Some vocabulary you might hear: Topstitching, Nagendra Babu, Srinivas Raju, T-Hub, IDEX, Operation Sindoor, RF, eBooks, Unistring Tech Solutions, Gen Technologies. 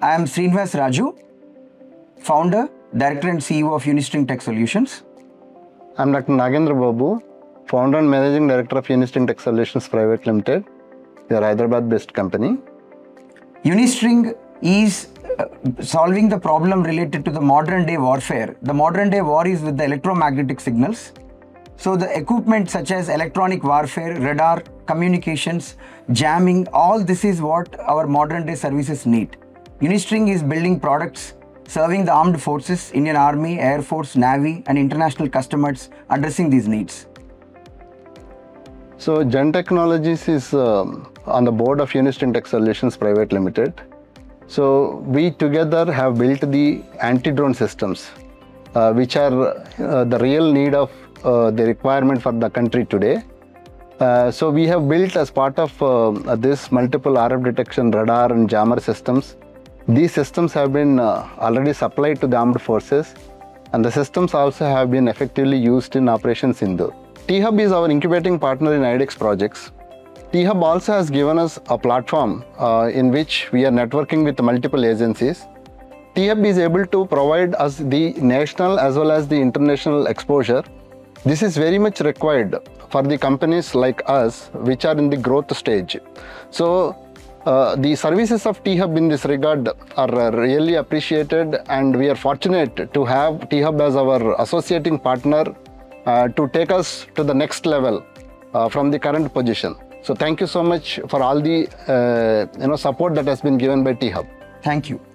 I am Srinivas Raju, founder, director and CEO of Unistring Tech Solutions. I am Dr. Nagendra Babu, founder and managing director of Unistring Tech Solutions Private Limited. We are a Hyderabad-based company. Unistring is solving the problem related to the modern day warfare. The modern day war is with the electromagnetic signals. So the equipment such as electronic warfare, radar, communications, jamming, all this is what our modern day services need. Unistring is building products, serving the armed forces, Indian Army, Air Force, Navy and international customers addressing these needs. So Gen Technologies is on the board of Unistring Tech Solutions Private Limited. So we together have built the anti-drone systems, which are the real need of the requirement for the country today. So we have built as part of this multiple RF detection radar and jammer systems. These systems have been already supplied to the armed forces, and the systems also have been effectively used in Operation Sindoor. T-Hub is our incubating partner in IDEX projects. T-Hub also has given us a platform in which we are networking with multiple agencies. T-Hub is able to provide us the national as well as the international exposure. This is very much required for the companies like us, which are in the growth stage. So the services of T-Hub in this regard are really appreciated, and we are fortunate to have T-Hub as our associating partner to take us to the next level from the current position. So thank you so much for all the support that has been given by T-Hub. Thank you.